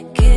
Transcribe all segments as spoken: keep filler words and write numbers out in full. Thank you.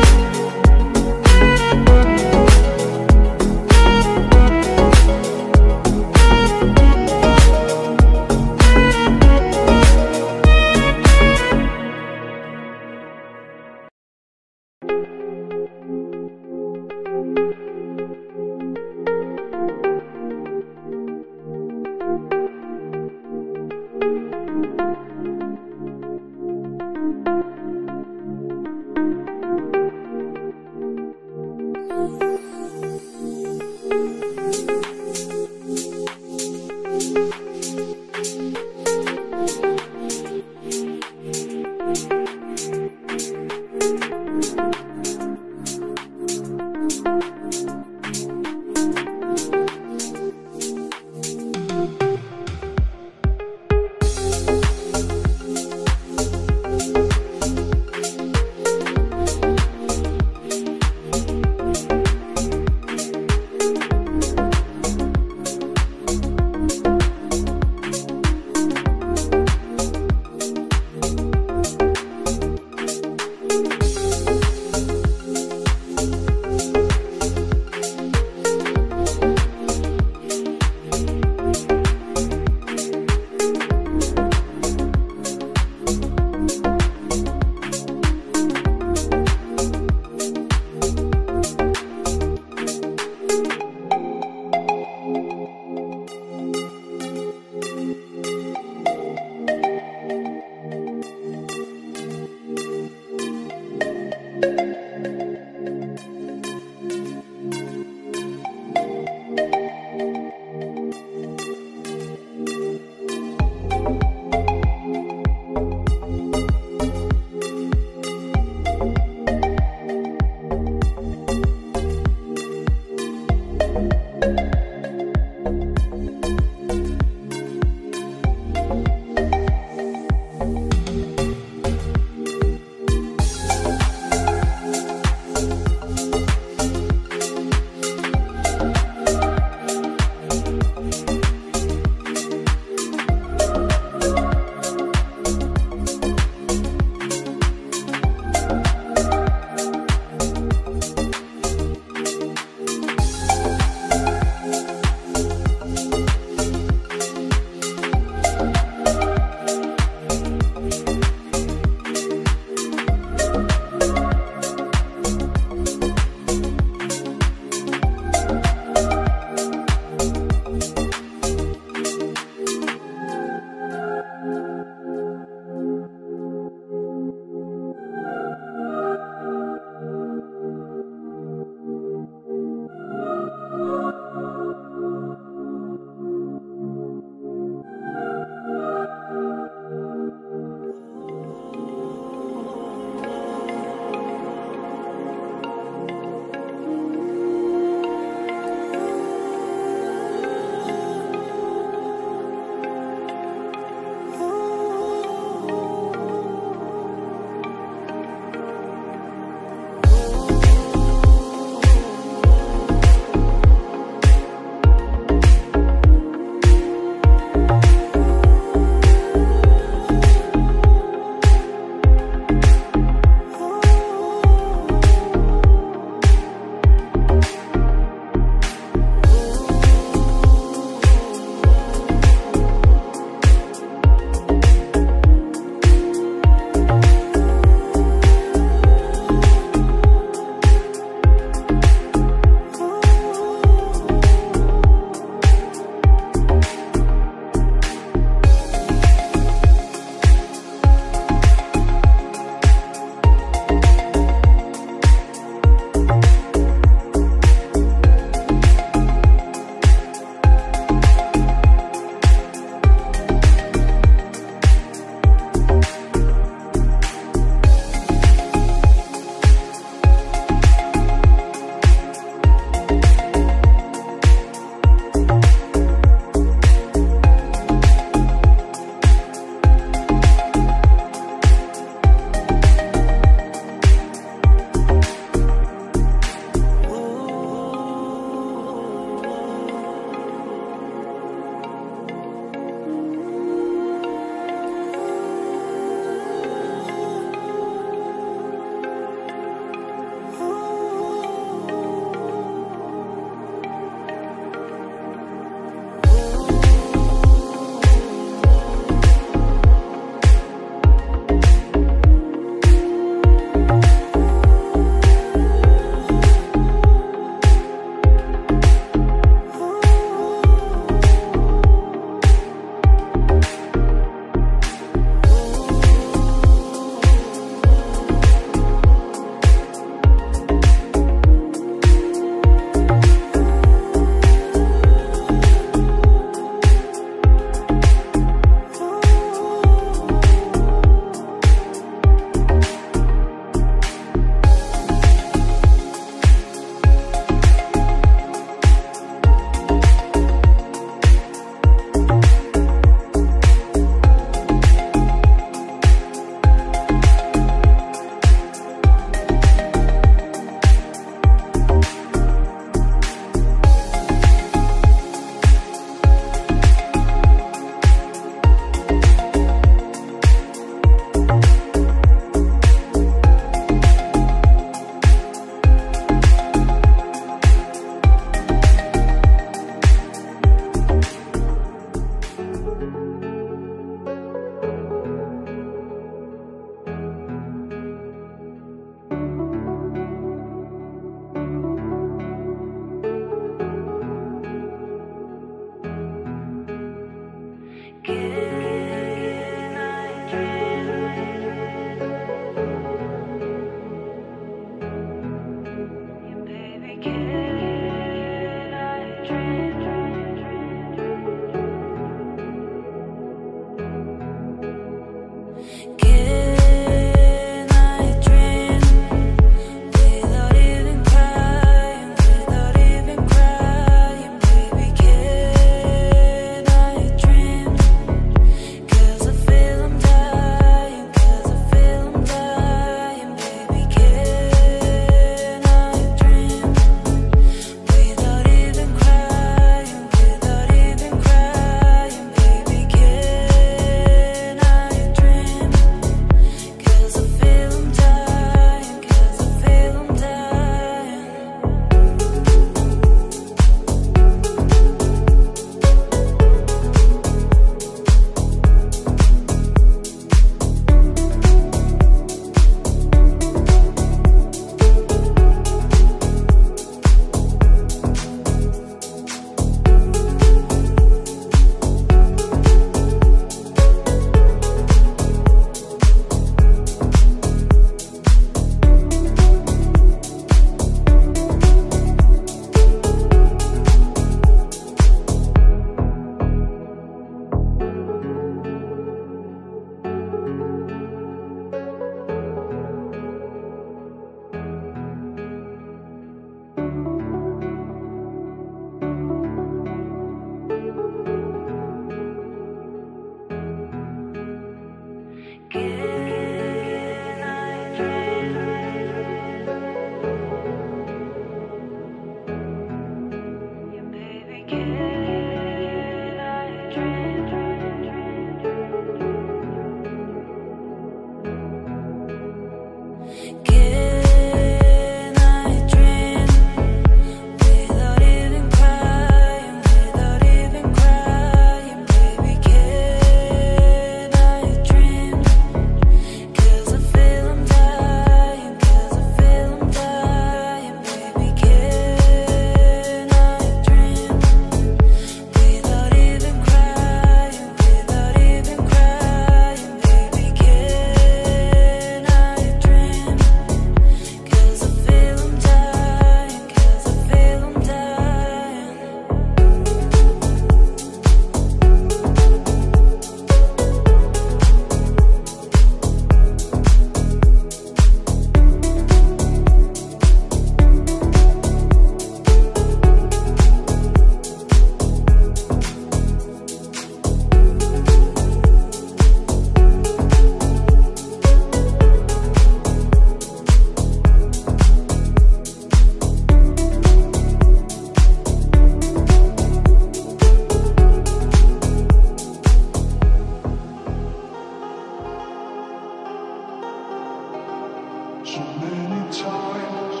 so many times.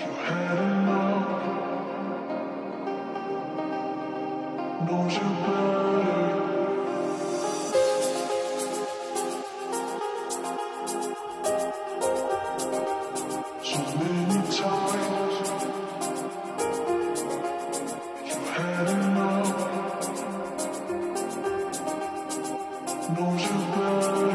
You had enough. Knows you better. So many times. You had enough. Knows you better.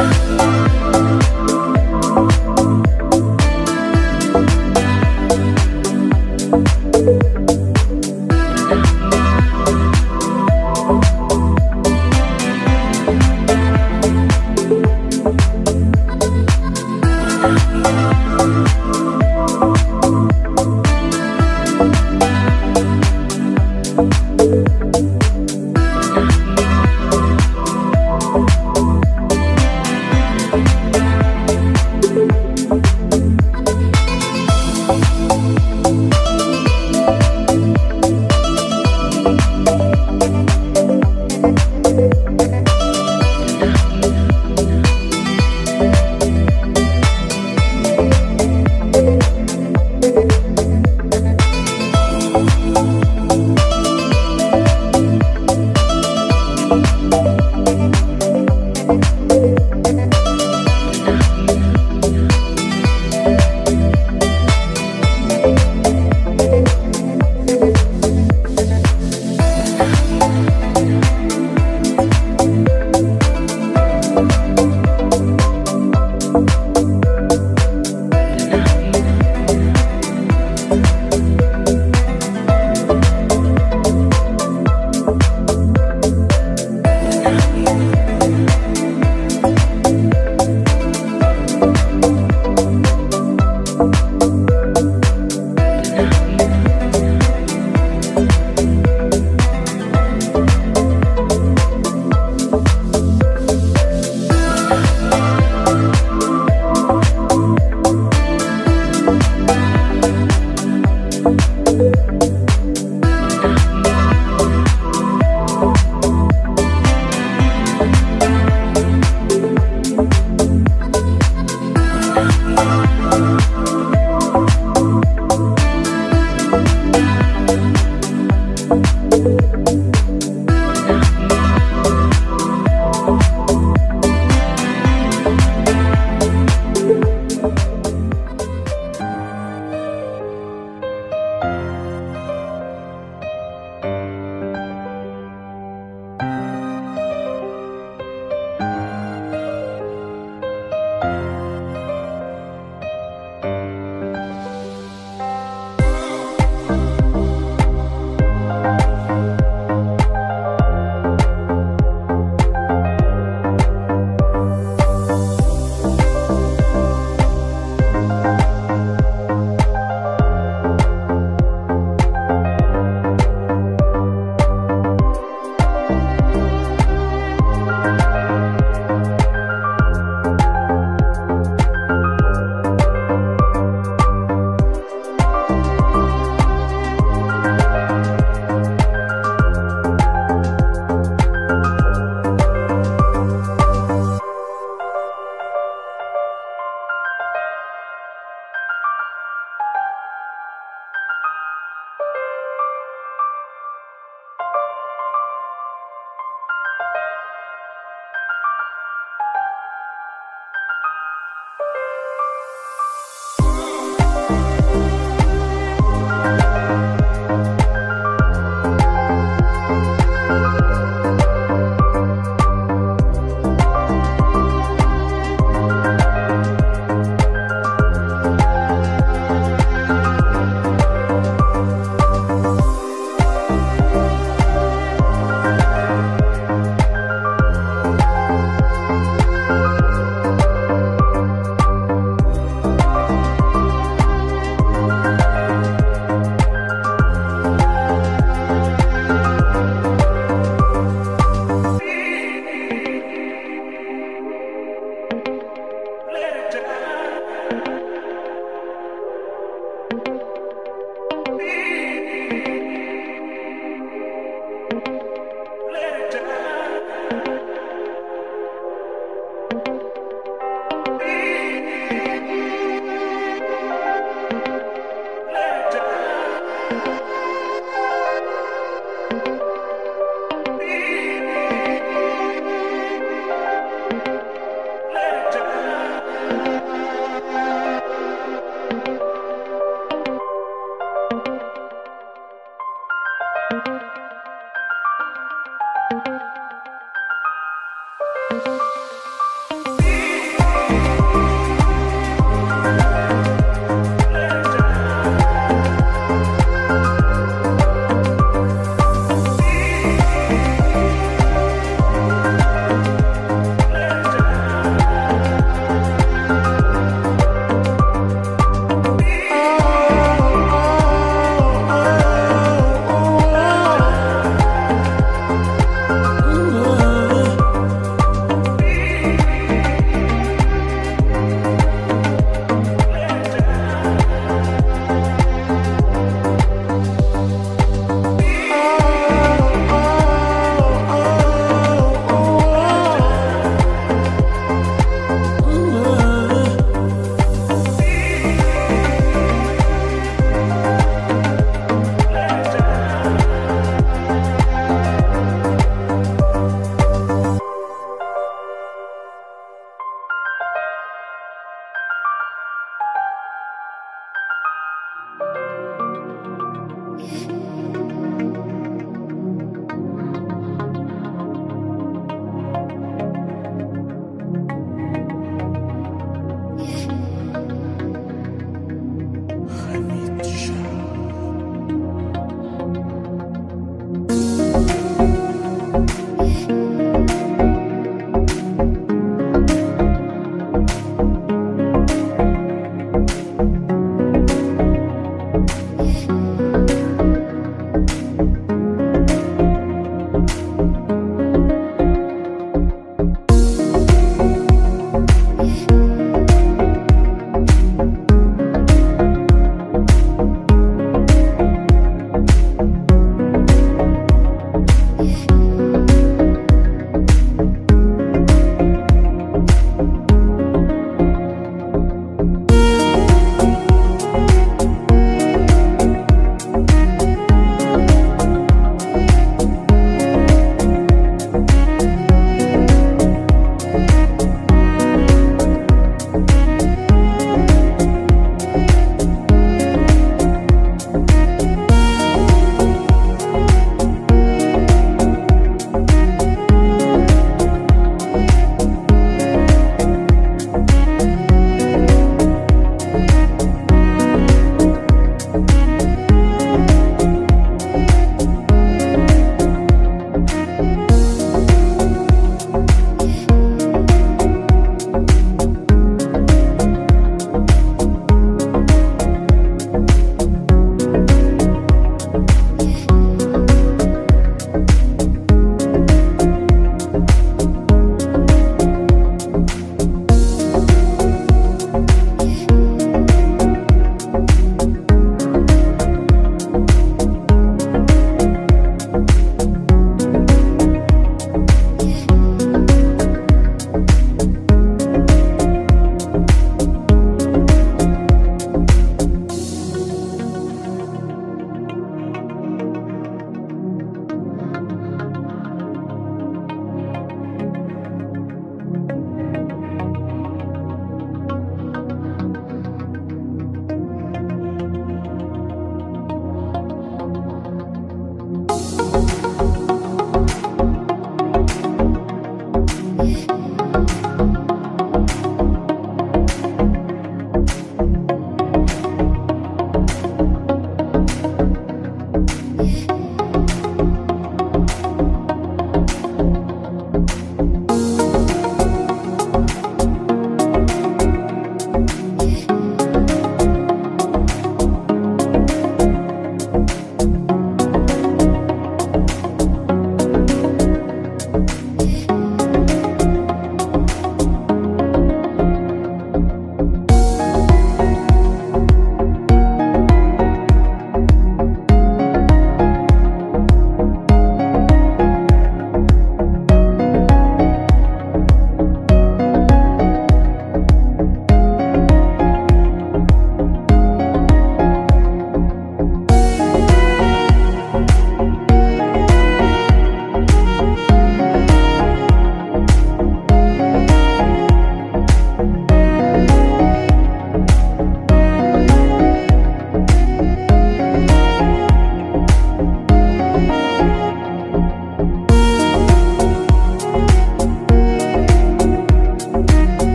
We'll be right back.